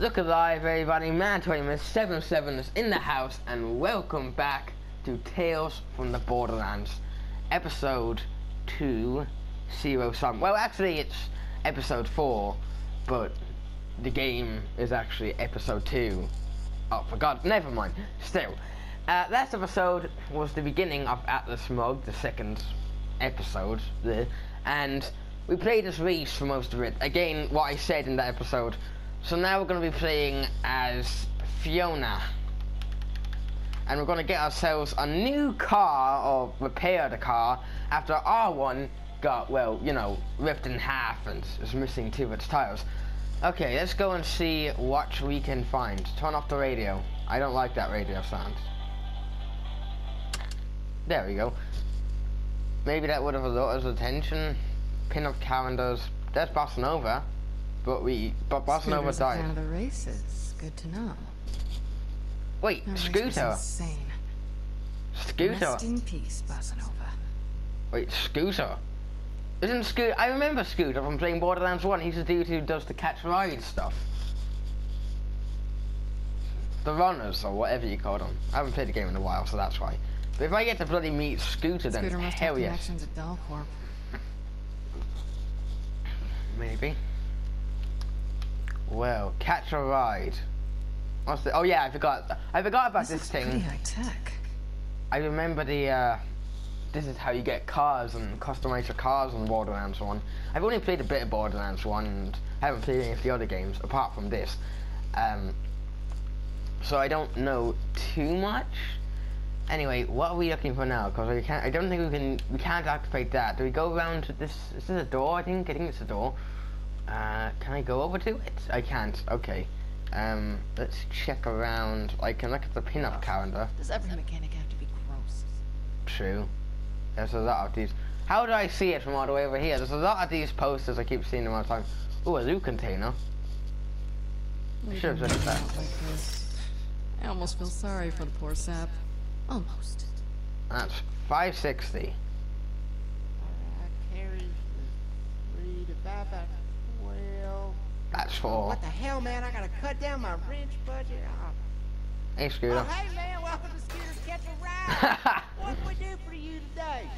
Look alive, everybody. Man2077 is in the house, and welcome back to Tales from the Borderlands, episode 2, 0 something. Well, actually, it's episode 4, but the game is actually episode 2. Oh, for God, never mind. Still, last episode was the beginning of Atlas Mode, the second episode there, and we played as Reeves for most of it. Again, what I said in that episode. So now we're going to be playing as Fiona, and we're going to get ourselves a new car, or repair the car, after our one got, well, you know, ripped in half and is missing 2 of its tires. Okay, let's go and see what we can find. Turn off the radio. I don't like that radio sound. There we go. Maybe that would have alerted his attention. Pin up calendars. There's Bossa Nova. But Bossa Nova died. Out of the races. Good to know. Wait, no, Scooter. Scooter. Rest in peace, Bossa Nova. Wait, Scooter. Isn't Scooter? I remember Scooter from playing Borderlands 1. He's the dude who does the catch ride stuff. The runners, or whatever you call them. I haven't played the game in a while, so that's why. But if I get to bloody meet Scooter, then hell yes. Connections at Dalcorp. Maybe. Well, catch a ride. What's the, oh yeah, I forgot about this thing. Pretty high tech. I remember the this is how you get cars and customize your cars on Borderlands 1. I've only played a bit of Borderlands 1 and I haven't played any of the other games apart from this. So I don't know too much. Anyway, what are we looking for now? Because I don't think we can't activate that. Do we go around to this? Is this a door? I think it's a door. Can I go over to it? I can't. Okay. Let's check around. I can look at the pin-up calendar. Does every mechanic have to be gross? True. There's a lot of these. How do I see it from all the way over here? There's a lot of these posters. I keep seeing them all the time. Ooh, a loot container. Should have done that. I almost feel sorry for the poor sap. Almost. That's 560. I carry three to five back. That's for. What the hell, man? I gotta cut down my wrench budget. Hey, Scooter. Oh, hey, man. Welcome to Scooter's Catch a Ride. What can we do for you today?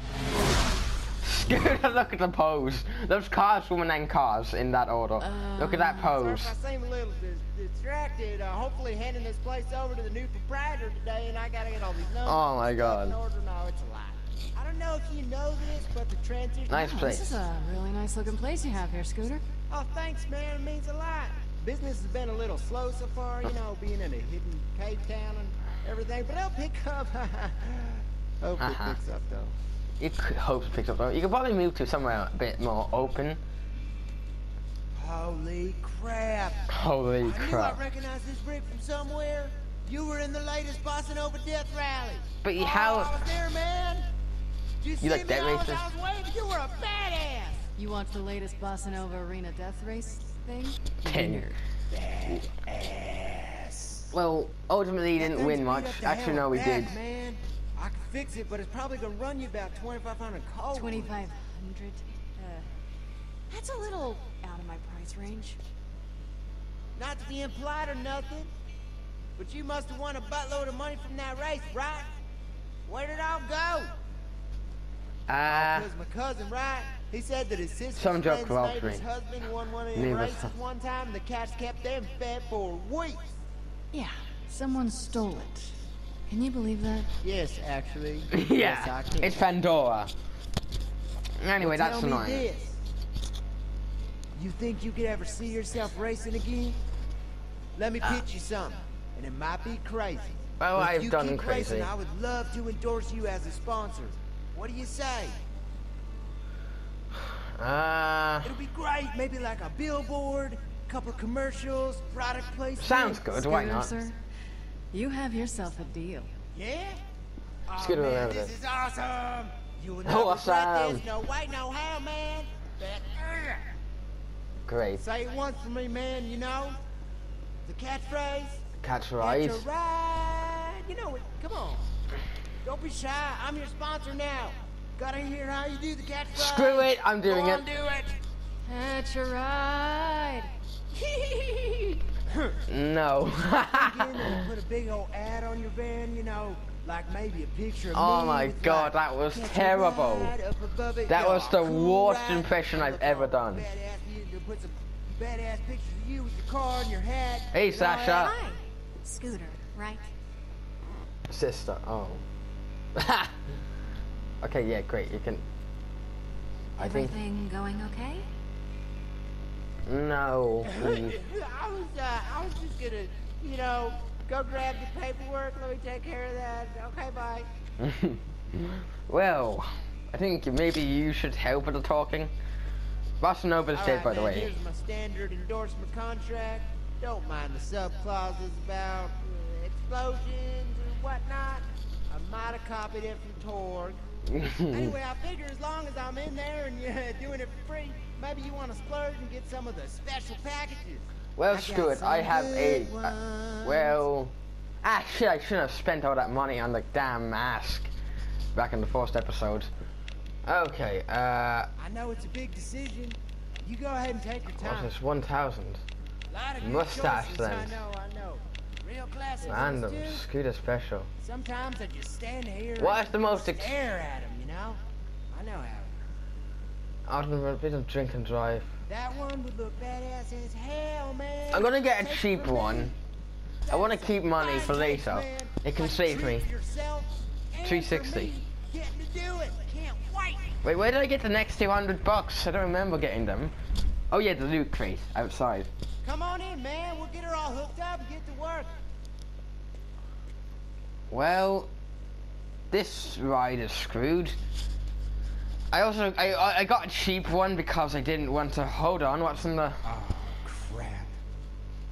Scooter, look at the pose. Those cars, women, and cars in that order. Look at that pose. Sorry if I seem a little distracted. Hopefully, handing this place over to the new proprietor today, and I gotta get all these numbers. Oh my God. In order. No, it's a lot. I don't know if you know this, but the transition. Nice place. This is a really nice looking place you have here, Scooter. Oh, thanks, man. It means a lot. Business has been a little slow so far, you know, being in a hidden cave town and everything, but it'll pick up. Hope it picks up, though. You could hope it picks up, though. You could probably move to somewhere a bit more open. Holy crap. Holy crap. I knew I recognized this rig from somewhere. You were in the latest Bossa Nova Death Rally. But you how? I was there, man. You like that racist? I was waving. You were a badass. You watch the latest Bossa Nova Arena death race thing? Tenured. Badass. Well, ultimately, you didn't win much. Actually, no, we did. Man, I can fix it, but it's probably gonna run you about 2,500 cold. 2,500. That's a little out of my price range. Not to be implied or nothing, but you must have won a buttload of money from that race, right? Where did it all go? Because my cousin, right? He said that his sister's neighbor's husband won one of the races one time, and the cats kept them fed for weeks. Yeah, someone stole it. Can you believe that? Yes, actually. Yeah, yes, I can. It's Pandora. Anyway, that's annoying. You think you could ever see yourself racing again? Let me pitch you something, and it might be crazy. Well, I've done crazy. I would love to endorse you as a sponsor. What do you say? It'll be great. Maybe like a billboard, a couple of commercials, product placement. Sounds good. Scooter, why not? Sir, you have yourself a deal. Yeah. Oh, man, this is awesome. You will never regret this. No way, no how, man. But, great. Say it once for me, man. You know, the catchphrase. Catch a ride. Catch a ride. You know it. Come on. Don't be shy. I'm your sponsor now. Gotta hear how you do the catch ride. Screw it, I'm doing it. Go on, do it. Catch a ride. No. Put a big old ad on your van, you know, like maybe a picture of oh my god, that was terrible. That was the worst impression I've ever done. Badass pictures of you with your car and your hat. Hey, Sasha. Hi. Scooter, right? Sister, oh. Okay, yeah, great. You can. Everything going okay? No. I was just gonna, you know, go grab the paperwork. Let me take care of that. Okay, bye. Well, I think maybe you should help with the talking. Bossa Nova's dead, by the way. Here's my standard endorsement contract. Don't mind the sub-clauses about explosions and whatnot. I might have copied it from Torgue. Anyway, I figure as long as I'm in there and you're doing it for free, maybe you want to splurge and get some of the special packages. Well, screw it. I have a... well... Actually, I shouldn't have spent all that money on the damn mask back in the first episode. Okay, I know it's a big decision. You go ahead and take your time. What's this? 1,000. Mustache lens. I know. Real classic. Random. Scooter special. Sometimes I just stand here. What is the most stare at him, you know? I know how. Out of a bit of drink and drive. That one would look badass as hell, man. I'm gonna get a cheap one. I want to keep money for later. Man. It can save me. 360. Wait, where did I get the next 200 bucks? I don't remember getting them. Oh yeah, the loot crate outside. Come on in, man. We'll get her all hooked up and get to work. Well, this ride is screwed. I got a cheap one because I didn't want to. Hold on, what's in the? Oh crap!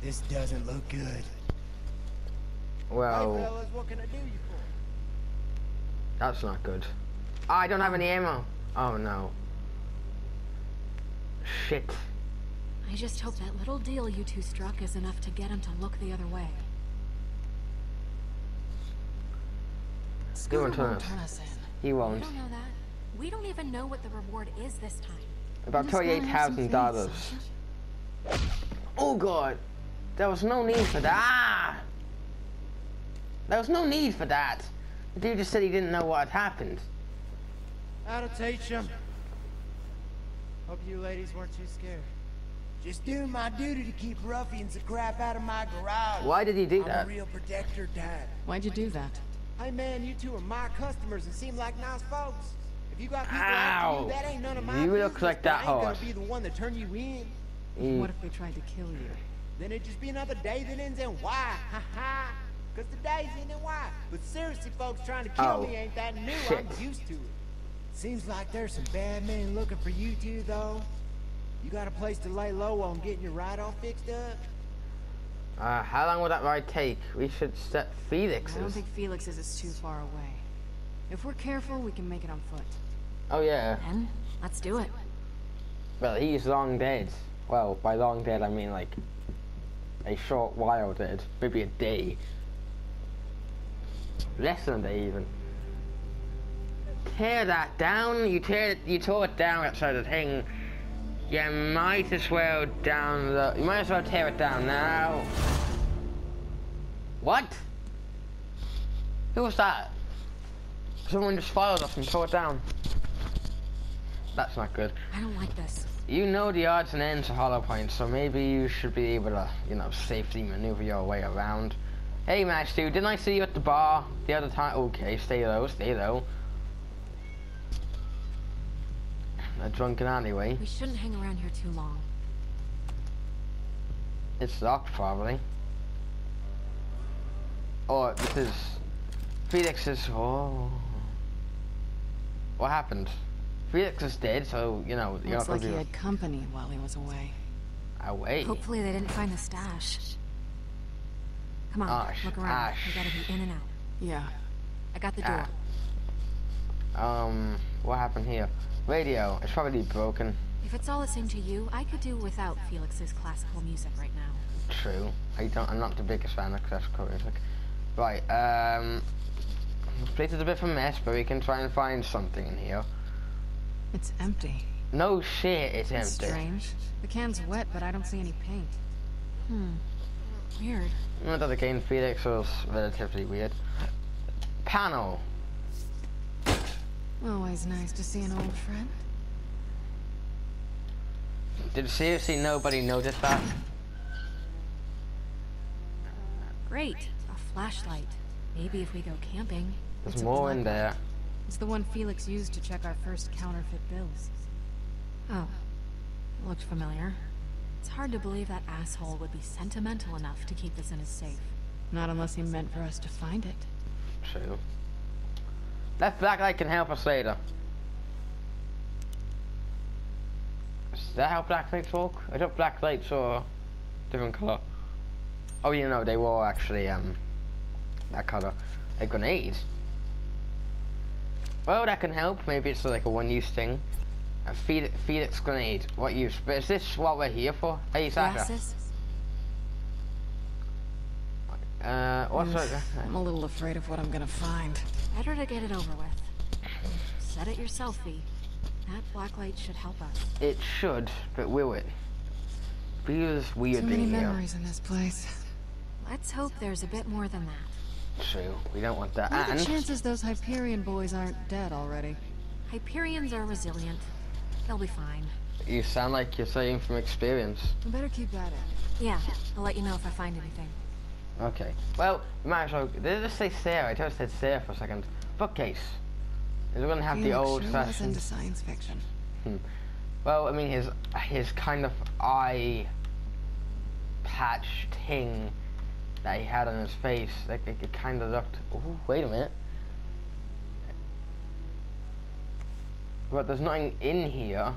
This doesn't look good. Well, hey, fellas, what can I do you for? That's not good. I don't have any ammo. Oh no. Shit. I just hope that little deal you two struck is enough to get him to look the other way. He won't turn us in. He won't. We don't know that. We don't even know what the reward is this time. About $28,000. Oh god. There was no need for that. There was no need for that. The dude just said he didn't know what had happened. How to teach him. Hope you ladies weren't too scared. Just doing my duty to keep ruffians the crap out of my garage. Why did he do that? I'm a real protector, Dad. Why'd you do that? Hey man, you two are my customers and seem like nice folks. If you got people after you, that ain't none of my business. You look like that horse. I ain't gonna be the one that turn you in. What if we tried to kill you? Then it'd just be another day that ends in Y. Ha ha. Cause the day's ending in Y. But seriously, folks, trying to kill me ain't that new. Shit. I'm used to it. Seems like there's some bad men looking for you two, though. You got a place to lay low on getting your ride all fixed up? How long will that ride take? We should step Felix's. I don't think Felix's is too far away. If we're careful, we can make it on foot. Oh, yeah. Then, let's do it. Well, he's long dead. Well, by long dead, I mean, like, a short while dead. Maybe a day. Less than a day, even. Tear that down. You tore it down outside the thing. You might as well you might as well tear it down now. What? Who was that? Someone just followed us and tore it down. That's not good. I don't like this. You know the odds and ends of Hollow Point, so maybe you should be able to, you know, safely maneuver your way around. Hey, Match Dude, didn't I see you at the bar the other time? Okay, stay low, stay low. A drunken alleyway. We shouldn't hang around here too long. It's locked, probably. Oh, this is Felix's. Oh, what happened? Felix is dead, so you know. Looks like he had company while he was away. Away. Hopefully, they didn't find the stash. Come on, look around. We gotta be in and out. Yeah. I got the door. What happened here? Radio. It's probably broken. If it's all the same to you, I could do without Felix's classical music right now. True. I'm not the biggest fan of classical music. Right, this place is a bit of a mess, but we can try and find something in here. It's empty. No shit, it's empty. Strange. The can's wet, but I don't see any paint. Weird. Not that the game Felix was relatively weird. Panel. Always nice to see an old friend. Did seriously nobody notice that? Great, a flashlight. Maybe if we go camping. There's more in there. It's the one Felix used to check our first counterfeit bills. Oh, it looked familiar. It's hard to believe that asshole would be sentimental enough to keep this in his safe. Not unless he meant for us to find it. True. That blacklight can help us later. Is that how blacklights work? I thought blacklights are different color. Oh, you know, they were actually, that color. They're grenades. Well, that can help. Maybe it's like a one-use thing. A Felix grenade. What use? But is this what we're here for? Hey, Sasha. I'm a little afraid of what I'm gonna find. Better to get it over with. Set it yourself, V. That blacklight should help us. It should, but will it? Feels weird being here. Too many memories in this place. Let's hope there's a bit more than that. True. We don't want that. And the chances those Hyperion boys aren't dead already. Hyperions are resilient. They'll be fine. You sound like you're saying from experience. I better keep that in. Yeah, I'll let you know if I find anything. Okay. Well, might as well. Did it say Sarah? I just said Sarah for a second. Bookcase. We're gonna have the old fashioned into science fiction. Well, I mean his kind of eye patch thing that he had on his face, like it kind of looked. Ooh, wait a minute. But there's nothing in here.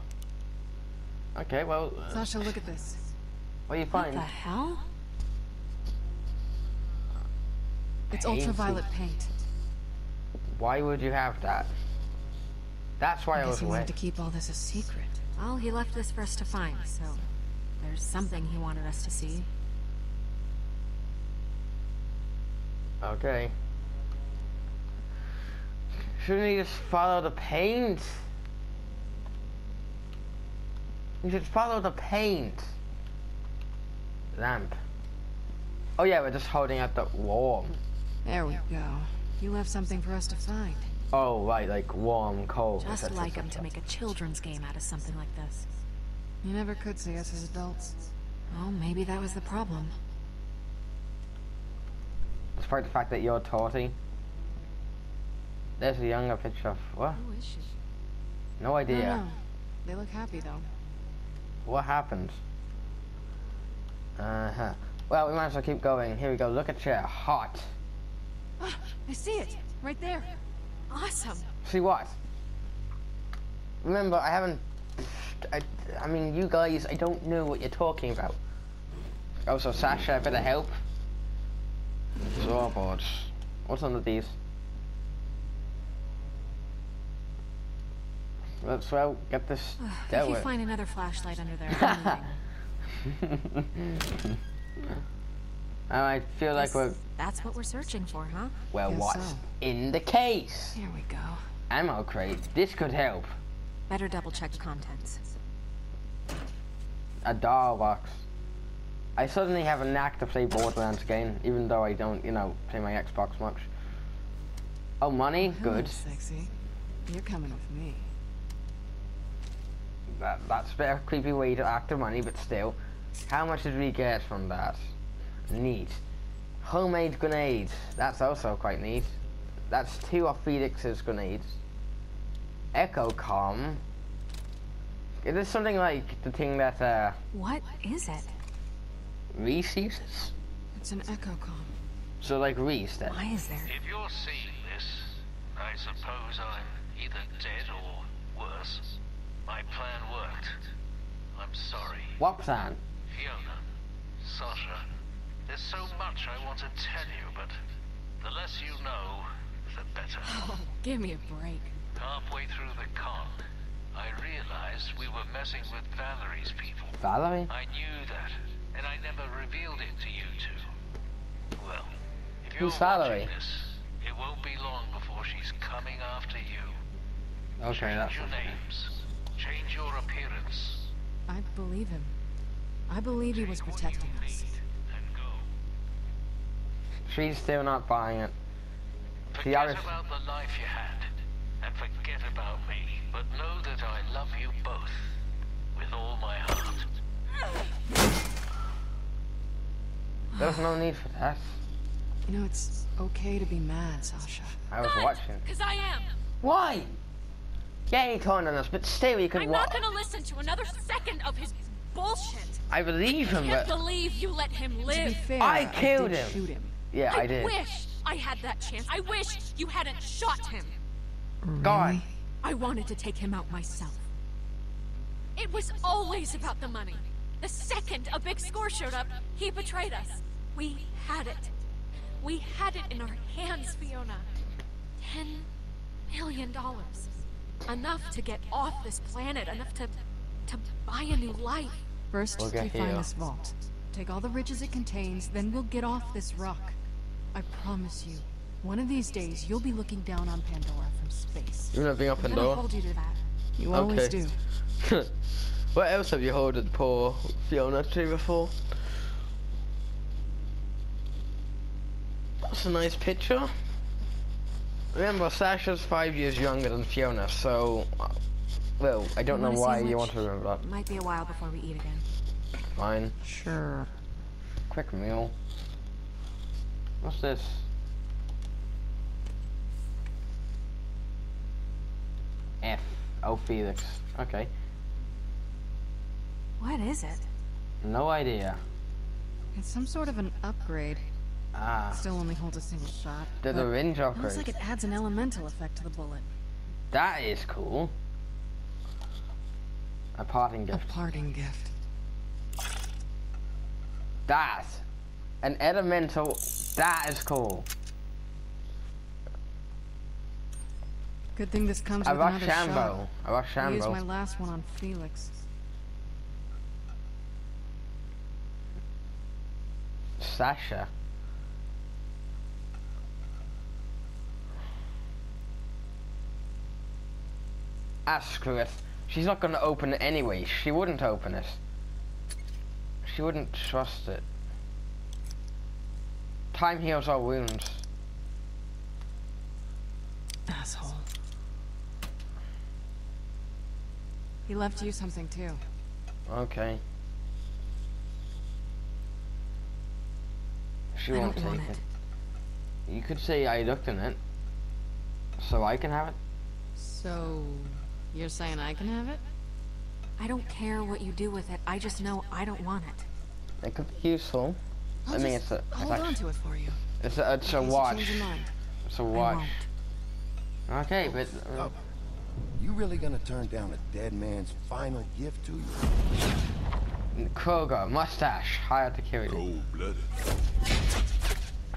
Okay, well. Sasha, look at this. What do you find? What the hell? It's ultraviolet paint. Why would you have that? That's why I was wanted to keep all this a secret. Well, he left this for us to find, so there's something he wanted us to see. Okay. Shouldn't he just follow the paint? You should follow the paint. Lamp. Oh yeah, we're just holding up the warm. There we go. You left something for us to find. Oh, right, like warm, cold. Just like them to make a children's game out of something like this. You never could see us as adults. Oh, maybe that was the problem. Despite the fact that you're torty. There's a younger picture of... What? Who is she? No idea. No. They look happy, though. What happened? Uh-huh. Well, we might as well keep going. Here we go. Look at chair. Hot. Oh, I see it. Right there. Awesome. See what? Remember, I haven't... I mean, you guys, I don't know what you're talking about. Also, Sasha, I better help. Drawboards. What's under these? Let's, well, get this dealt with. If you find another flashlight under there, I feel like we're... That's what we're searching for, huh? Well, what's in the case? Here we go. Ammo crate. This could help. Better double-check the contents. A doll box. I suddenly have a knack to play Borderlands again, even though I don't, you know, play my Xbox much. Oh, money? Good. Sexy. You're coming with me. That's a bit of a creepy way to act the money, but still. How much did we get from that? Neat. Homemade grenades. That's also quite neat. That's two of Felix's grenades. Echo comm. Is this something like the thing that What is it? Reese uses? It's an echo comm. So like Reese then. Why is there? If you're seeing this, I suppose I'm either dead or worse. My plan worked. I'm sorry. What plan? Fiona. Sasha. There's so much I want to tell you, but the less you know, the better. Oh, give me a break. Halfway through the con, I realized we were messing with Valerie's people. Valerie? I knew that, and I never revealed it to you two. Well, if you're watching this, it won't be long before she's coming after you. Okay, change your names. Change your appearance. I believe him. I believe he was protecting us. She's still not buying it. Forget about the life you had, and forget about me, but know that I love you both with all my heart. There's no need for that. You know, it's okay to be mad, Sasha. I was watching. Because I am. Why? Yeah, you're calling on us, but still you can watch. I'm not going to listen to another second of his bullshit. I believe him, but... I can't believe you let him live. To be fair, I killed him. Shoot him. Yeah, I did. I wish I had that chance. I wish you hadn't shot him. God. I wanted to take him out myself. It was always about the money. The second a big score showed up, he betrayed us. We had it. We had it in our hands, Fiona. $10 million. Enough to get off this planet. Enough to buy a new life. First, define this vault. Take all the riches it contains, then we'll get off this rock. I promise you, one of these days, you'll be looking down on Pandora from space. You're not being up Pandora? I hold you to that. You always do. What else have you hoarded poor Fiona to before? That's a nice picture. Remember, Sasha's 5 years younger than Fiona, so... Well, I don't know why you want to remember that. Might be a while before we eat again. Fine. Sure. Quick meal. What's this? F. Oh, Felix. Okay. What is it? No idea. It's some sort of an upgrade. Ah. It still only holds a single shot. The range upgrade. Looks like it adds an elemental effect to the bullet. That is cool. A parting gift. A parting gift. That. An elemental. That is cool. Good thing this comes with another shot. A Rochambeau. I used my last one on Felix. Sasha. Ah, screw it. She's not gonna open it anyway. She wouldn't open it. She wouldn't trust it. Time heals our wounds. Asshole. He left you something too. Okay. She won't take it. You could say I looked in it. So I can have it? So... You're saying I can have it? I don't care what you do with it. I just know I don't want it. It could be useful. I mean, it's a... Hold on to it for you. It's a watch. It's a watch. Okay, but... You really gonna turn down a dead man's final gift to you? Kroger, mustache, hired to kill you. Cold-blooded.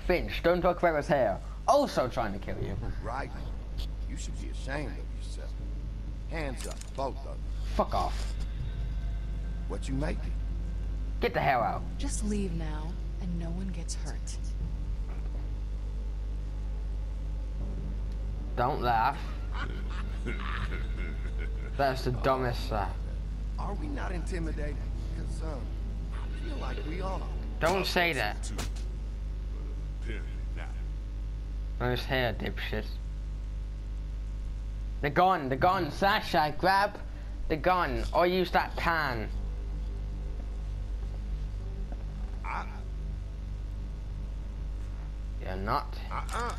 Finch, don't talk about his hair. Also trying to kill you. Right. You should be ashamed of yourself. Hands up, both of them. Fuck off. What you making? Get the hell out. Just leave now, and no one gets hurt. Don't laugh. That's the dumbest laugh. Are we not intimidated? Because, I feel like we are. Don't say that. Nice hair, dipshit. The gun, Sasha, grab the gun, or use that pan. You're not. You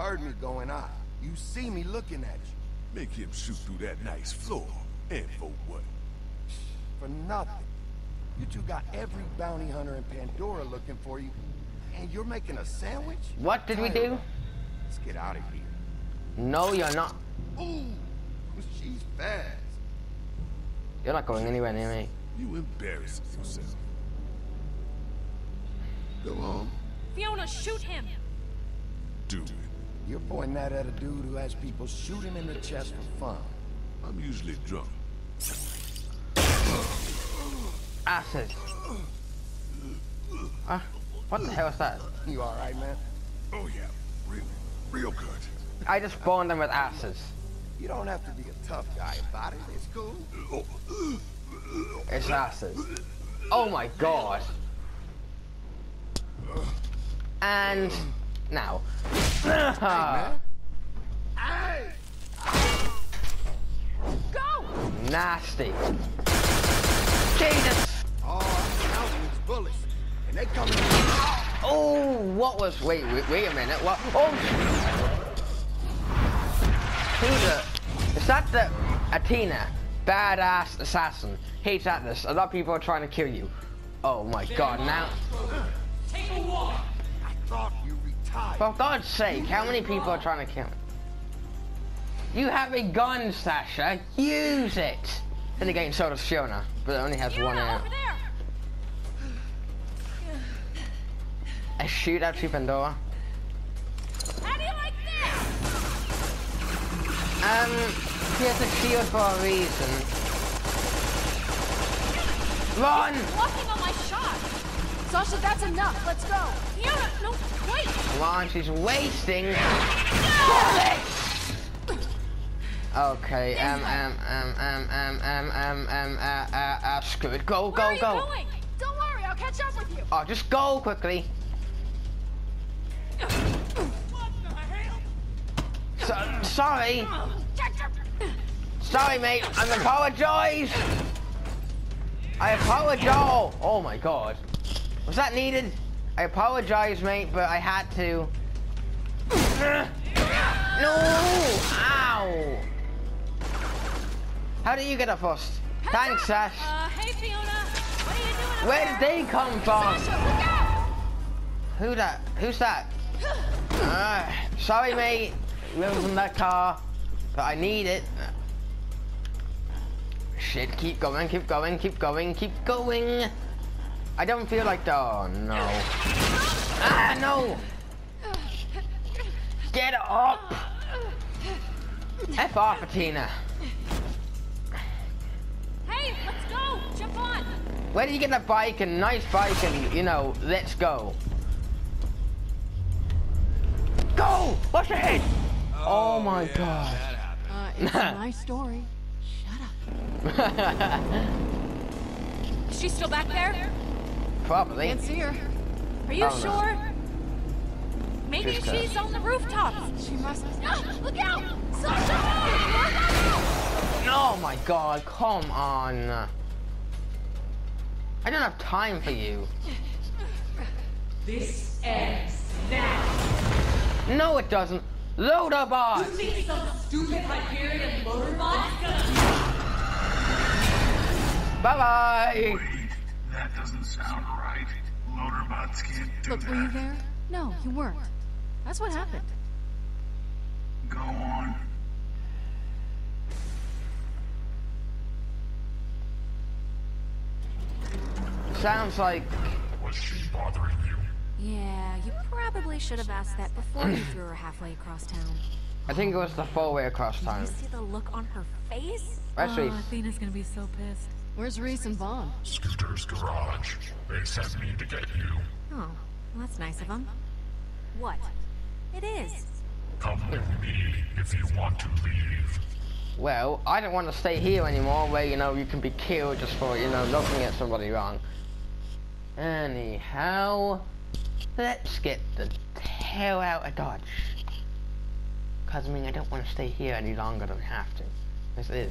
heard me going on. You see me looking at you. Make him shoot through that nice floor. And for what? For nothing. You two got every bounty hunter in Pandora looking for you, and you're making a sandwich? What did we do? Let's get out of here. No, you're not. Ooh, she's fast. You're not going anywhere near me. You embarrass yourself. Go on. Fiona, shoot him. Do it. You're pointing that at a dude who has people shooting in the chest for fun. I'm usually drunk. Acid. What the hell is that? You alright, man? Oh yeah, real good. I just burned them with acids. You don't have to be a tough guy about it. It's cool. It's acid. Oh my god. And now. Go! Nasty. Jesus. Oh, bullets. And they coming. Oh, what was? Wait a minute. What? Oh. Scooter, is that the Athena, badass assassin? Hates Atlas. A lot of people are trying to kill you. Oh my god! Now, take a walk. I thought you retired. For God's sake, how many people are trying to kill me? You have a gun, Sasha. Use it. Then again, so does Fiona, but it only has one out. A shootout to Pandora. How do you like that? She has a shield for a reason. Run! He's blocking on my shot! Sasha, that's enough, let's go! Fiona, no, wait! Come on, she's wasting... bullets! Okay, screw it, go, go, go! Where are you going? Don't worry, I'll catch up with you! Oh, just go quickly! So, sorry. Sorry, mate. I apologize. I apologize. Oh my god. Was that needed? I apologize, mate, but I had to. No! Ow! How did you get a first? Thanks, Sash. Hey, Fiona. What are you doing? Where did they come from? Who that? Who's that? Sorry, mate. Lives in that car, but I need it. Shit, keep going, keep going, keep going, keep going. I don't feel like that. Oh, no. Ah, no! Get up! F off, Athena. Hey, let's go! Jump on! Where do you get that bike and nice bike and, you know, let's go. Go! Watch your head! Oh my god. It's my story. Shut up. Is she still back there? Probably. Can't see her. Are you sure? No. Maybe she's on the rooftops. She must. No! Look out! Sasha! Oh my god, come on. I don't have time for you. This ends now. No, it doesn't. Load up on! You think some stupid Hyperion motor bot's gonna... Bye-bye! Wait, that doesn't sound right. Motor bots can't do that. Look, were you there? No, you weren't. That's what happened. Go on. Sounds like... Was she bothering you? Yeah, you probably should have asked that before you threw her halfway across town. I think it was the full way across town. Did you see the look on her face? Where's Reeves? Athena's gonna be so pissed. Where's Reeves and Vaughn? Scooter's garage. They sent me to get you. Oh, well, that's nice of them. What? It is. Come with me if you want to leave. Well, I don't want to stay here anymore where, you know, you can be killed just for, you know, looking at somebody wrong. Anyhow... Let's get the hell out of Dodge. Because, I mean, I don't want to stay here any longer than I have to. This is,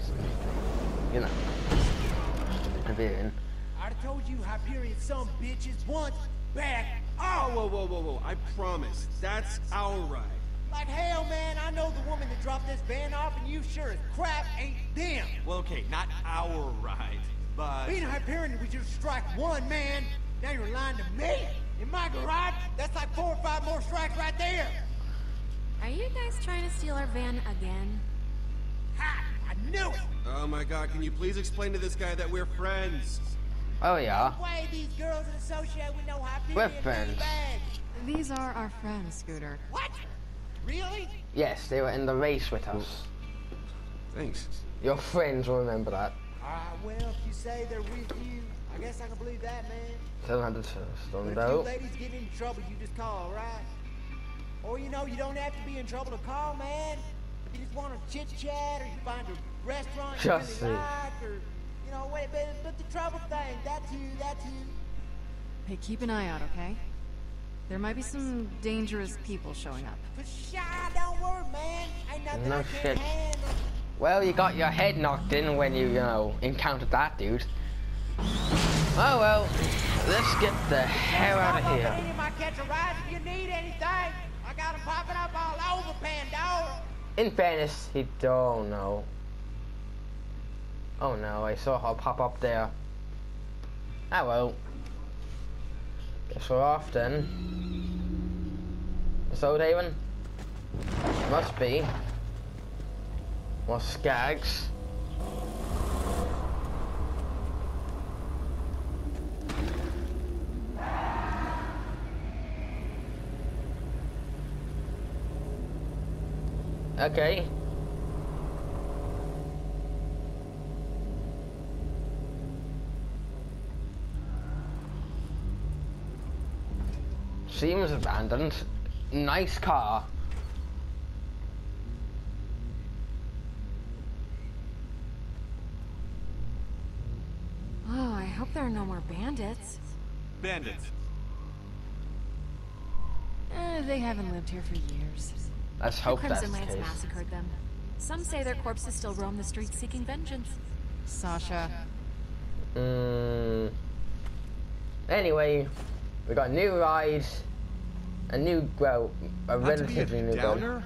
you know, Hyperion. I told you Hyperion some bitches want back. Oh, whoa, whoa, whoa, whoa. I promise. That's our ride. Like hell, man, I know the woman that dropped this van off, and you sure as crap ain't them. Well, okay, not our ride, but... Being Hyperion was just strike one, man. Now you're lying to me. In my garage, that's like 4 or 5 more strikes right there. Are you guys trying to steal our van again? Ha! I knew it! Oh my god, can you please explain to this guy that we're friends? Oh yeah. No way these girls associate with no happy. We're friends. These are our friends, Scooter. What? Really? Yes, they were in the race with us. Thanks. Your friends will remember that. Ah, well, if you say they're with you, I guess I can believe that, man. Don't know. If you ladies get in trouble, you just call, right? Or you know, you don't have to be in trouble to call, man. You just want to chit chat, or you find a restaurant you really like, or you know, wait, but the trouble thing, that's you. Hey, keep an eye out, okay? There might be some dangerous people showing up. Don't worry, man. Ain't nothing no shit. Well, you got your head knocked in when you, encountered that dude. Oh well, let's get the hell out of here. In fairness, he don't know. Oh no, I saw her pop up there. Oh well. Guess we're off then. So David? Must be. More skags. Okay. Seems abandoned. Nice car. Oh, I hope there are no more bandits. They haven't lived here for years. Let's hope that's the case. The Crimson Lance massacred them. Some say their corpses still roam the streets seeking vengeance. Sasha. Anyway, we got new rides. A new, well, a relatively new downer,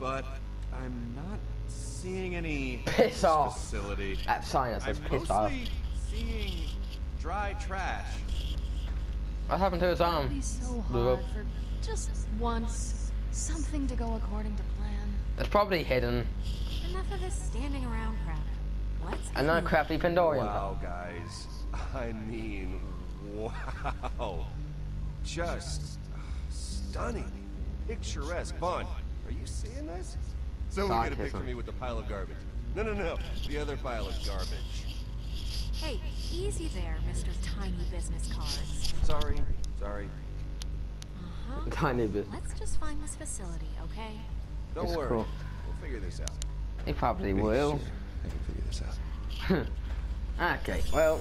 but I'm not seeing any piss off facility. That sign that says piss off. Seeing dry trash. What happened to his arm? It'd be so hard for just once something to go according to plan. It's probably hidden. Enough of this standing around crap. Let's another crafty Pandorian. Wow, guys. I mean, wow. Just stunning, picturesque fun. Are you seeing this? Someone get a picture of me with the pile of garbage. No, the other pile of garbage. Hey, easy there, Mr. Tiny Business Cards. Sorry. Tiny business. Let's just find this facility, okay? Don't worry. Cool. We'll figure this out. He probably will. I can figure this out. Okay. Well,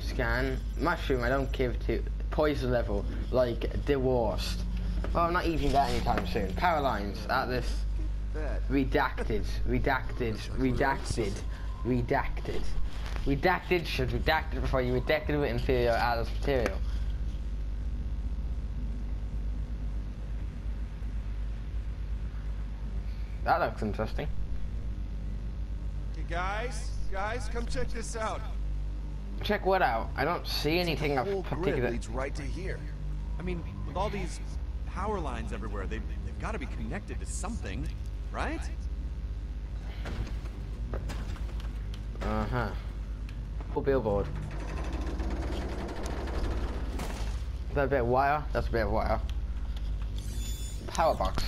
scan mushroom. I don't give to. Poison level, like, the worst. Well, I'm not eating that anytime soon. Power lines, Atlas. Redacted. Redacted should redact it before you redact it with inferior Atlas material. That looks interesting. Hey guys, come check this out. Check what out? I don't see anything of particular. Leads right to here. I mean, with all these power lines everywhere, they've got to be connected to something, right? Full billboard. Is that a bit of wire? That's a bit of wire. Power box.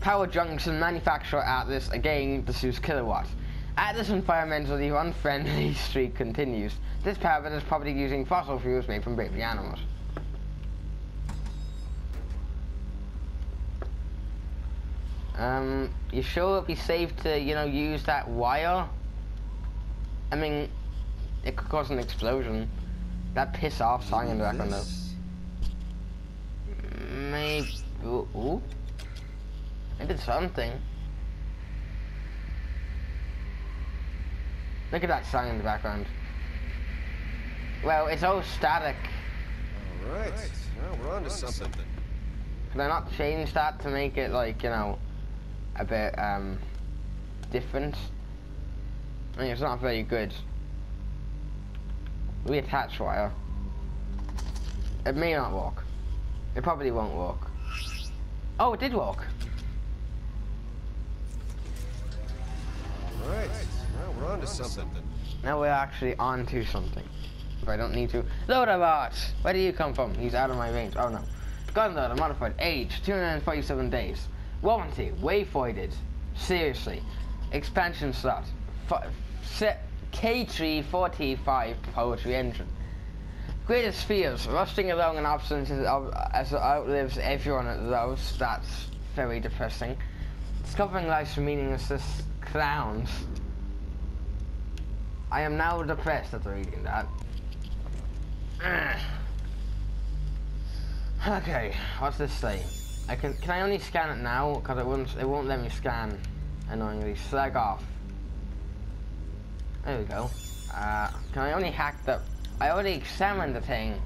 Power junction manufacturer Atlas, again, this is kilowatts. At this environmentally unfriendly streak continues. This power plant is probably using fossil fuels made from baby animals. You sure it'd be safe to, use that wire? I mean, it could cause an explosion. That piss off sign in the background though. Maybe. Ooh. I did something. Look at that sign in the background. Well, it's all static. Alright, now we're on to something. Can I not change that to make it, like, a bit, different? I mean, it's not very good. Reattach wire. It may not work. It probably won't work. Oh, it did work. Alright. We're on to something. Now we're actually on to something. But I don't need to. Loader bots! Where do you come from? He's out of my range. Oh no. Gun loader modified. Age 247 days. Warranty. Way voided. Seriously. Expansion slot. K345 poetry engine. Greatest fears, rusting along in absences as it outlives everyone it loves. That's very depressing. Discovering life's meaninglessness clowns. I am now depressed after reading that. Okay, what's this say? Can I only scan it now? Because it won't let me scan, annoyingly. Slag off. There we go. Can I only hack the... I already examined the thing.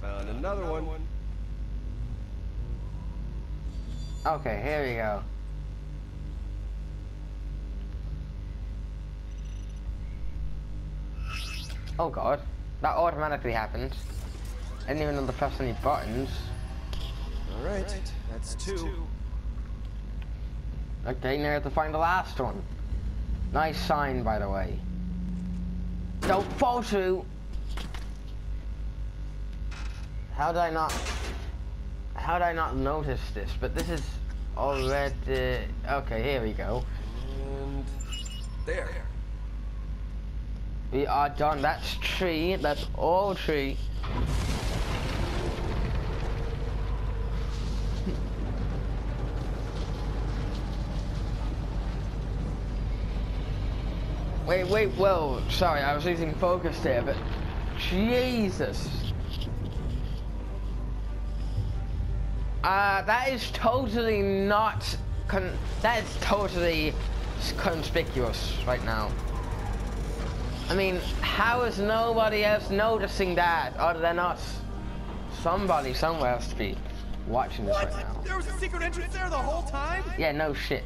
Found another one. Okay, here we go. Oh god, that automatically happened. I didn't even know to press any buttons. Alright, that's two. Okay, now I have to find the last one. Nice sign, by the way. Don't fall through! How did I not notice this? But this is already... Okay, here we go. And... there. We are done. That's tree. That's all tree. Wait, whoa, sorry, I was losing focus there, but Jesus. That is totally not, that is totally conspicuous right now. I mean, how is nobody else noticing that other than us? Somebody somewhere has to be watching this right now. There was a secret entrance there the whole time? Yeah, no shit.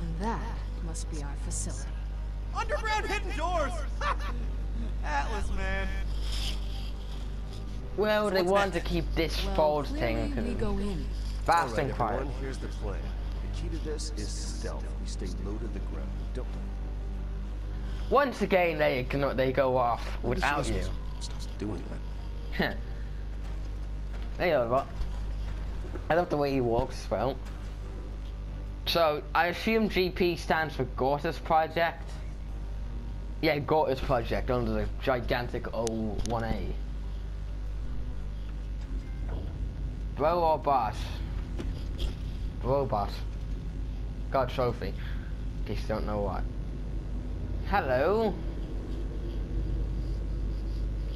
And that must be our facility. Underground hidden doors! Atlas, man. Well, they want to keep this fold thing fast and quiet. Everyone, here's the plan. The key to this is stealth. We stay low to the ground. Don't. Once again, they go off without you. Stop doing that. There you go, bot. I love the way he walks as well. So I assume GP stands for Gortys Project. Yeah, Gortys Project under the gigantic O1A. Bro or boss? Bro boss. Got a trophy. In case you don't know what. Hello.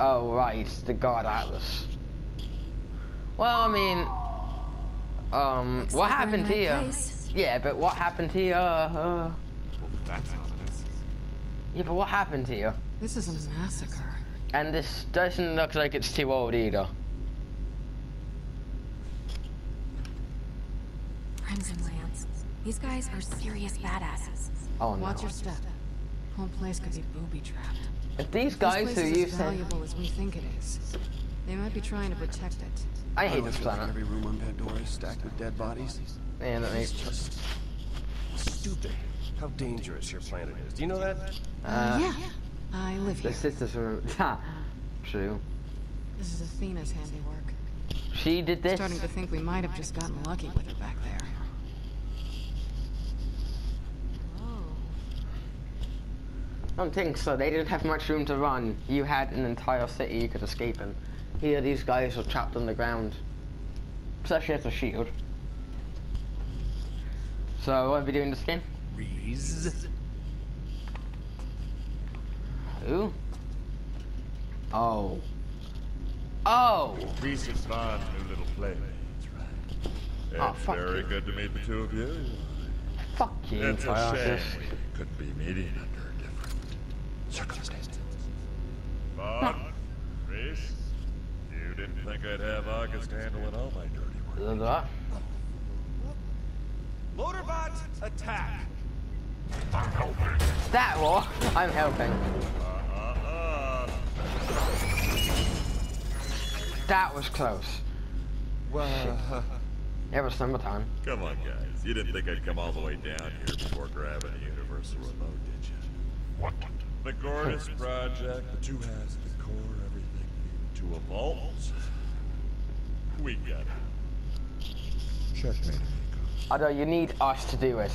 Oh right, the God Atlas. Well, I mean, what happened here? Yeah, but what happened here? Yeah, but what happened here? This is a massacre. And this doesn't look like it's too old either. Crimson Lance. These guys are serious badasses. Oh no. Watch your step. Whole place could be booby-trapped. If these guys who use valuable as we think it is, they might be trying to protect it. I hate this planet. Every room on Pandora is stacked with dead bodies. Man, that makes just stupid. How dangerous your planet is. Do you know that? Yeah. I live here. The sisters are... Ha! True. This is Athena's handiwork. She did this? I'm starting to think we might have just gotten lucky with her back there. Oh. I don't think so. They didn't have much room to run. You had an entire city you could escape in. Here, these guys are trapped on the ground. Plus, she has a shield. So, what are we doing this game? Reeves. Who? Oh. Oh! We survived a little play. That's right. It's very good to meet the two of you. Fuck you, it's a shame we could be meeting under different circumstances. But, Reese, you didn't think I'd have August handling all my dirty work. Motorbot, attack! I'm helping. That war? I'm helping. That was close. Well, it was summertime. Come on, guys. You didn't think I'd come all the way down here before grabbing a universal remote, did you? What? The Gortys Project, the two halves of the core, everything to a vault. We got it. Checkmate. Although you need us to do it.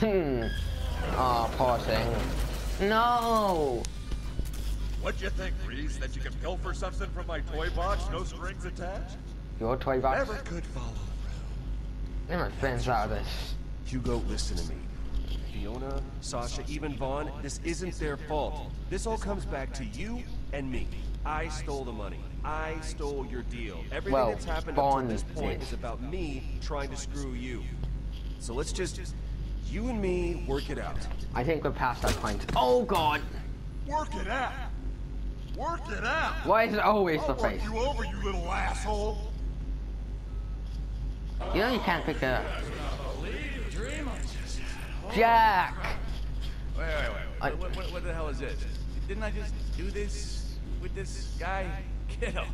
Hmm. Oh, poor thing. No! What'd you think, Reeves? That you could pilfer something from my toy box, no strings attached? Your toy box? Never could follow through. Never fans out of this. Hugo, listen to me. Fiona, Sasha, even Vaughn, this isn't their fault. This all comes back to you and me. I stole the money. I stole your deal. Everything that's happened up to this point is about me trying to screw you. So let's just, you and me, work it out. I think we're past that point. Oh God! Work it out! Work it out! Why is it always the face? I'll work you over, you little asshole! You know you can't pick it up. Jack! Wait. What the hell is this? Didn't I just do this with this guy? Kiddo,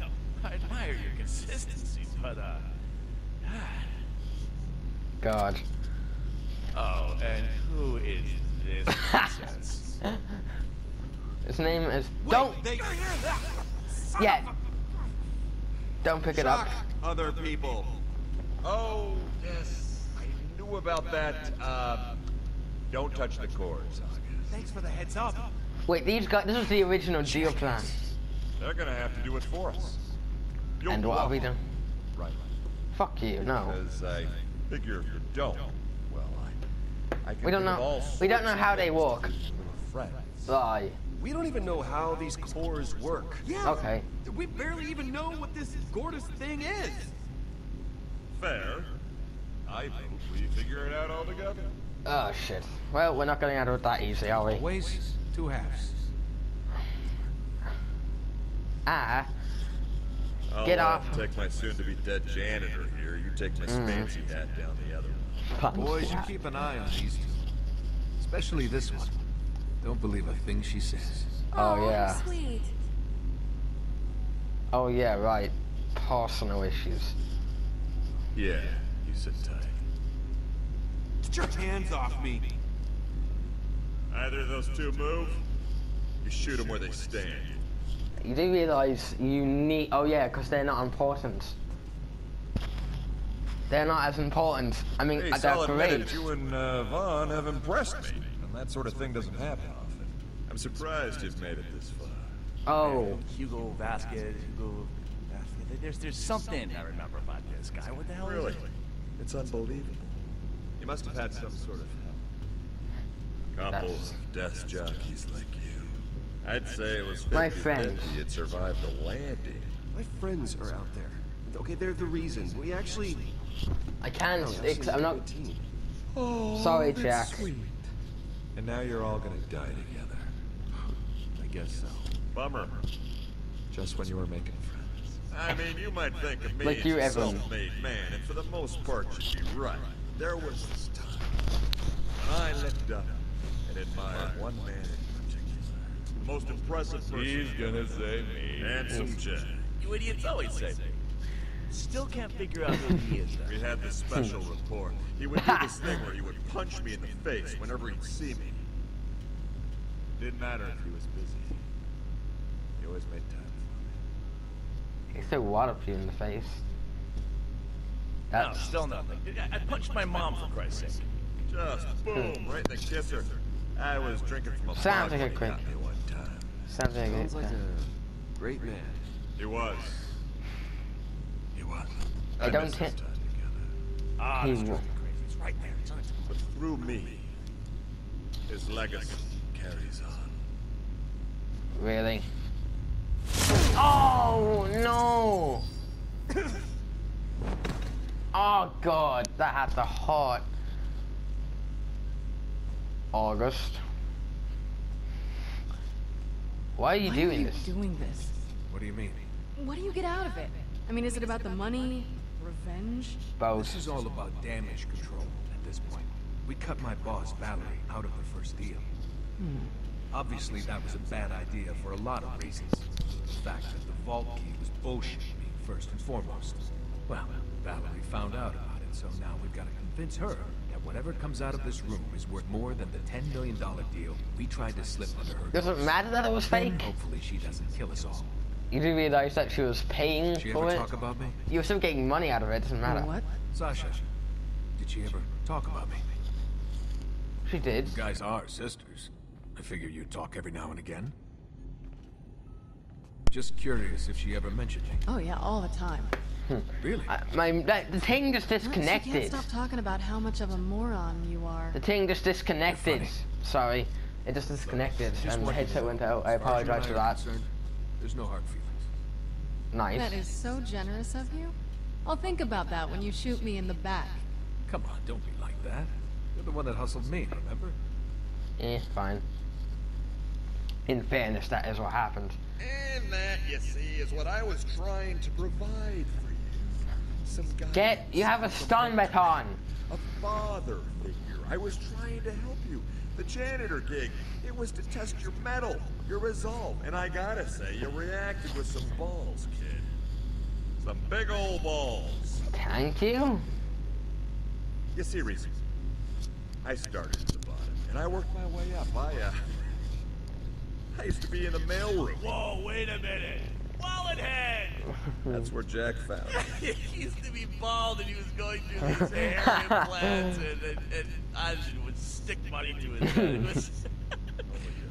I admire your consistency, but God. Oh, and who is this nonsense? His name is. Don't pick it up. Other people. Oh yes, I knew about that. Don't touch the cords. Thanks for the heads up. Wait, these guys. This is the original deal plan. They're gonna have to do it for us. And what are we doing? Right. Fuck you, no. Because I figure if you don't, well, I don't know. We don't know how they walk. Bye. We don't even know how these cores work. Yeah. Okay. We barely even know what this Gortys thing is. Fair. I think we figure it out all together. Oh shit. Well, we're not getting out of it that easy, are we? Ways to halves. Get off. I'll take my soon-to-be-dead janitor here. You take my fancy hat down the other one. Boys, you keep an eye on these two. Especially this one. Don't believe a thing she says. Oh, yeah. Sweet. Oh, yeah, right. Personal issues. Yeah, you sit tight. Get your hands off me. Either of those two move, you shoot them where they stand. You do realize you need... Oh yeah, because they're not important. They're not as important. I mean, they're great. You and Vaughn have impressed me, and that sort of thing doesn't happen often. I'm surprised you've made it this far. Oh. Hugo Vasquez, Hugo... There's something I remember about this guy. What the hell is it? Really? It's unbelievable. You must have had some sort of help. Couple of death jockeys like you. I'd say it was 50-50 it survived the landing. My friends are out there. Okay, they're the reason. We actually... I can't... I'm not... Oh, sorry, Jack. Sweet. And now you're all gonna die together. I guess so. Bummer. Just when you were making friends. I mean, you might think of me like you, as a self-made man, and for the most part, you'd be right. There was this time when I looked up and admired one man. Most impressive person. He's gonna say me. Handsome Jack. You idiots always say me. Still can't figure out who he is, though. We had this special rapport. He would do this thing where he would punch me in the face whenever he'd see me. Didn't matter if he was busy. He always made time for me. He said what up you in the face? That's... No, still nothing. I punched my mom, for Christ's sake. Just boom, right in the kisser. I was drinking from a sounds like a great man. Sounds like a great man. He was. He was. I don't hit. Ah, he's right there. But through me, his legacy carries on. Really? Oh no! Oh God, that had the heart. August. Why are you doing this? What do you mean? What do you get out of it? I mean, is it about the money? Revenge? Both. This is all about damage control at this point. We cut my boss, Valerie, out of the first deal. Obviously, that was a bad idea for a lot of reasons. The fact that the vault key was bullshit first and foremost. Well, Valerie found out about it, so now we've got to convince her. Whatever comes out of this room is worth more than the $10 million deal we tried to slip under her. Doesn't matter that it was fake. Hopefully she doesn't kill us all. You do realize that she was paying for it? Talk about me? You were still getting money out of it, doesn't matter. What? Sasha, did she ever talk about me? She did. You guys are sisters. I figure you talk every now and again. Just curious if she ever mentioned you. Oh yeah, all the time. Really? The thing just disconnected. She can't stop talking about how much of a moron you are. The thing just disconnected. Sorry. It just disconnected and the headset went out. I apologize for that. There's no hard feelings. Nice. That is so generous of you. I'll think about that when you shoot me in the back. Come on, don't be like that. You're the one that hustled me, remember? Eh, fine. In fairness, that is what happened. And that, you see, is what I was trying to provide for you. Some guy... you have a stun baton. A father figure. I was trying to help you. The janitor gig. It was to test your mettle, your resolve. And I gotta say, you reacted with some balls, kid. Some big old balls. Thank you. You see, Reeves, I started at the bottom, and I worked my way up. I used to be in the mailroom. Whoa, wait a minute. Wallet head! That's where Jack found me. He used to be bald and he was going through these hair implants and I would stick money to his head.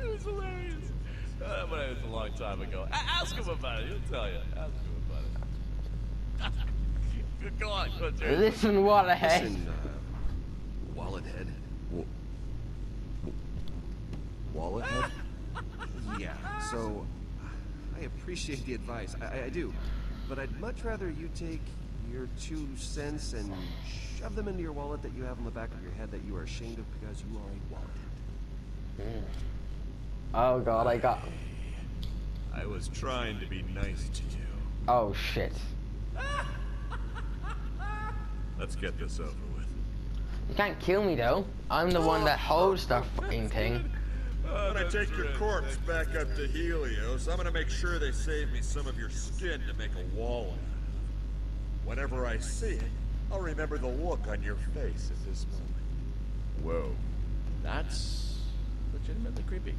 It was hilarious. But it was a long time ago. Ask him about it. He'll tell you. Ask him about it. Go on, go on, Jack. Listen, wallet head. Listen, wallet head. Wallet head? Yeah, so I appreciate the advice, I do, but I'd much rather you take your 2 cents and shove them into your wallet that you have on the back of your head that you are ashamed of because you are a wallet. Oh god, I got him. I was trying to be nice to you. Oh shit. Let's get this over with. You can't kill me though. I'm the one that holds the fucking thing. When I take your corpse back up to Helios, I'm gonna make sure they save me some of your skin to make a wallet out of. Whenever I see it, I'll remember the look on your face at this moment. Whoa. That's legitimately creepy.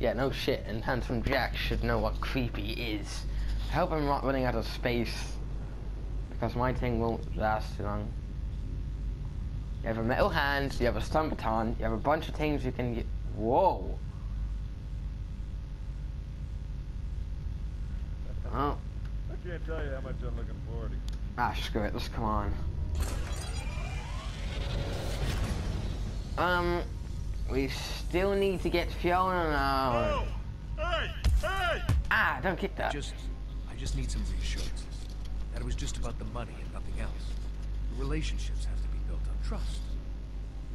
Yeah, no shit, and Handsome Jack should know what creepy is. I hope I'm not running out of space, because my thing won't last too long. You have a metal hand, you have a stun baton, you have a bunch of things you can get. Whoa. Oh. I can't tell you how much I'm looking forward to. Ah, screw it. Let's come on. We still need to get Fiona now. Oh, hey, hey. Ah, don't get that. I just need some reassurance. That it was just about the money and nothing else. The relationships have to be built on trust.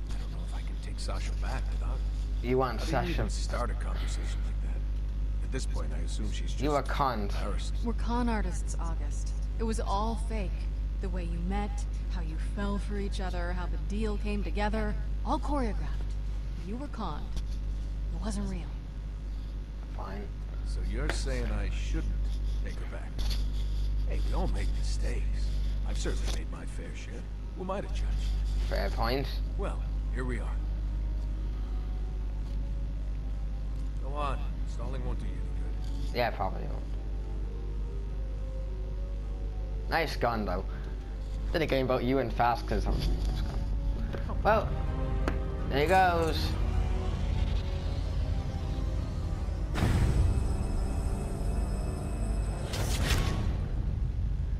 I don't know if I can take Sasha back without it. You want Sasha? Start a conversation like that. At this point, I assume she's just... You are conned. We're con artists, August. It was all fake. The way you met, how you fell for each other, how the deal came together, all choreographed. You were conned. It wasn't real. Fine. So you're saying I shouldn't take her back? Hey, we all make mistakes. I've certainly made my fair share. Who am I to judge? Fair point. Well, here we are. Go on, stalling won't do you any good. Yeah, probably won't. Nice gun though. Did a game about you and Vasquez or something. Well, there he goes.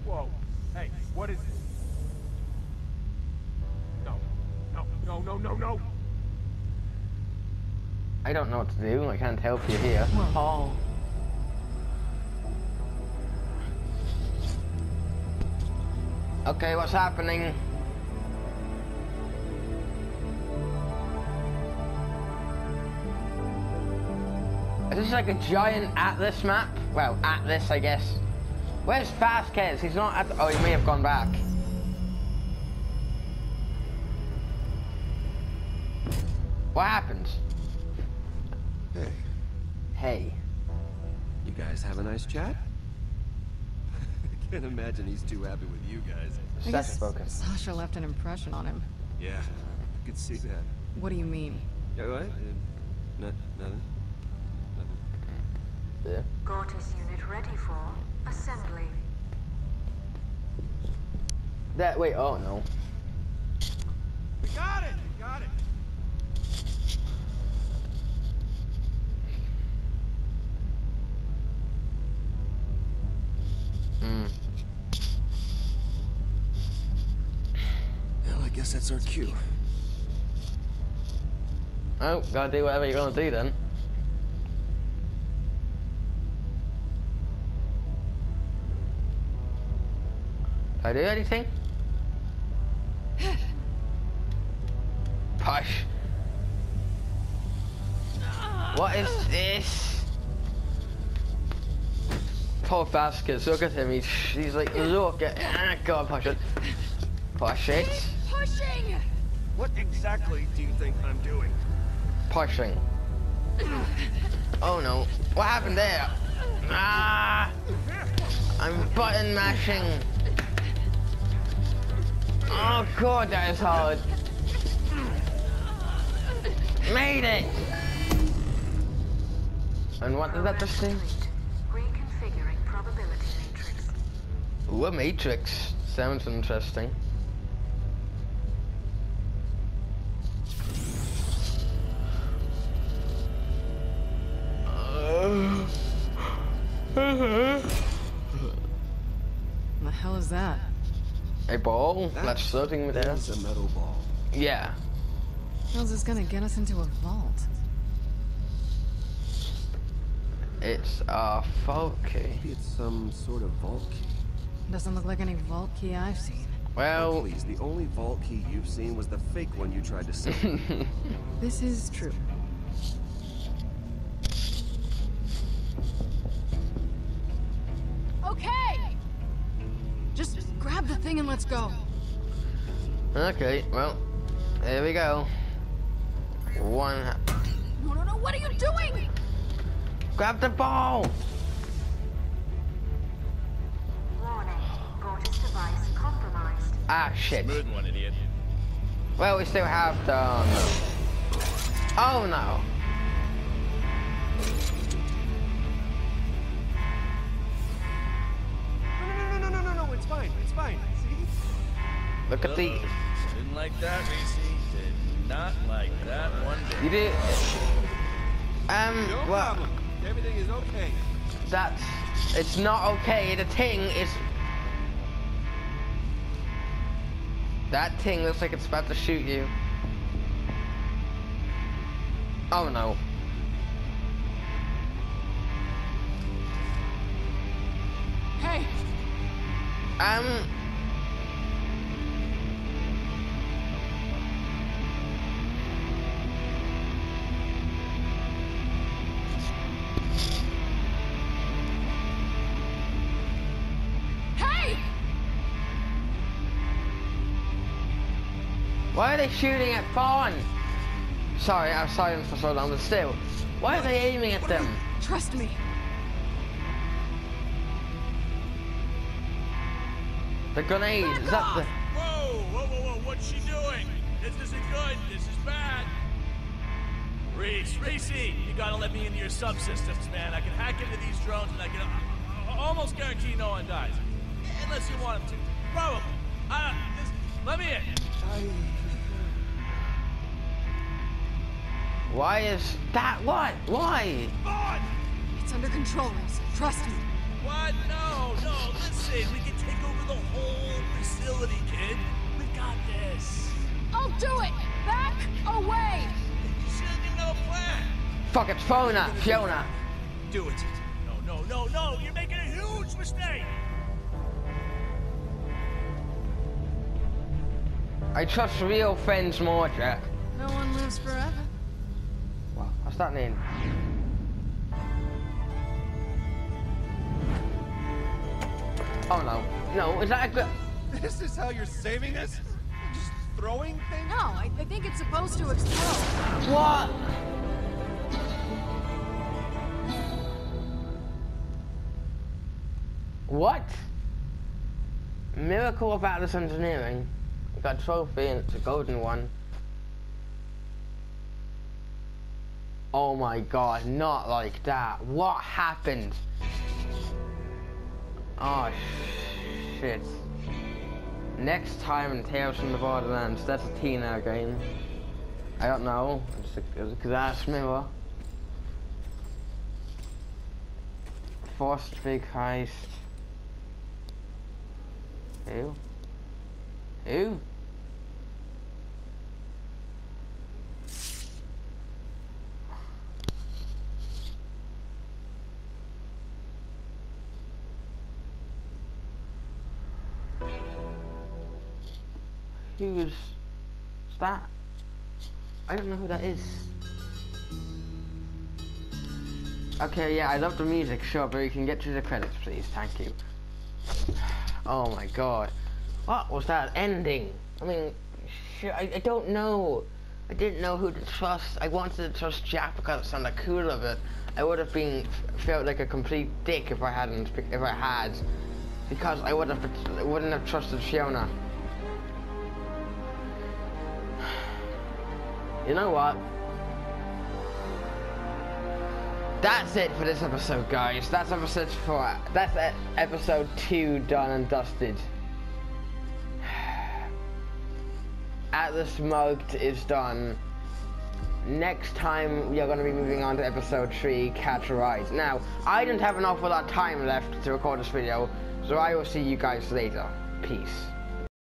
Whoa. Hey, what is this? No. No, no, no, no, no. I don't know what to do, I can't help you here. Oh. Okay, what's happening? Is this like a giant Atlas map? Well, Atlas, I guess. Where's Vasquez? He's not at the... Oh, he may have gone back. What happens? Hey. Hey. You guys have a nice chat? I can't imagine he's too happy with you guys. I guess Sasha left an impression on him. Yeah, I could see that. What do you mean? Yeah, what? Nothing. Yeah. Gortys unit ready for assembly. That way, oh no. We got it! We got it! guess that's our cue. Oh, gotta do whatever you're gonna do then. Did I do anything? Posh. What is this? Poor Vasquez, look at him. He's like, look at him. Go on, push it. Push it. Keep pushing. What exactly do you think I'm doing? Pushing. Oh no. What happened there? Ah! I'm button mashing. Oh god, that is hard. Made it! And what did that just do? Reconfiguring probability matrix. Ooh, a matrix. Sounds interesting. The hell is that? A ball that's floating with air. That's a metal ball. Yeah. How's this gonna get us into a vault? It's a vault key. Maybe it's some sort of vault key. Doesn't look like any vault key I've seen. Well, please, the only vault key you've seen was the fake one you tried to sell. This is true. Okay. Just grab the thing and let's go. Okay. Well, here we go. One. No! What are you doing? Grab the ball! Warning, Gortys device compromised. Ah, shit. Smooth one, idiot. Well, we still have the... Oh, no. No, it's fine, see? Look at the... Didn't like that, Reese. Did not like that one day. You did... No problem. Everything is okay. That's... It's not okay. The thing is... That thing looks like it's about to shoot you. Oh no. Hey! Why are they shooting at Fawn? Sorry, I was silent for so long, but still. Why are they aiming at them? Trust me. The grenade. Is that the... Whoa, what's she doing? This isn't good, this is bad. Reese, you gotta let me into your subsystems, man. I can hack into these drones and I can almost guarantee no one dies. Unless you want them to. Probably. Let me in. Why is that? What? Why? It's under control, trust me. What? No, listen. We can take over the whole facility, kid. We got this. I'll do it. Back away. You shouldn't even have a plan. Fuck it, Fiona. Do it. No. You're making a huge mistake. I trust real friends more, Jack. No one lives forever. Wow, what's that mean? Oh no. No, is that a good... This is how you're saving us? Just throwing things? No, I think it's supposed to explode. What? What? Miracle of Atlas Engineering. We got a trophy and it's a golden one. Oh my god, not like that. What happened? Oh shit. Next time in Tales from the Borderlands, that's a Athena game. I don't know. It's a glass mirror. Forced big heist. Ew. Who's that? I don't know who that is. Okay, yeah, I love the music, sure, but you can get to the credits, please. Thank you. Oh my god. What was that ending? I mean, shit, I don't know. I didn't know who to trust. I wanted to trust Jack because it sounded cooler, but I would have felt like a complete dick if I hadn't, because I wouldn't have trusted Fiona. You know what? That's it for this episode, guys. That's episode 4. That's episode 2 done and dusted. Atlas Mugged is done. Next time we are going to be moving on to episode 3, Catch a Ride. Now, I don't have an awful lot of time left to record this video, so I will see you guys later. Peace.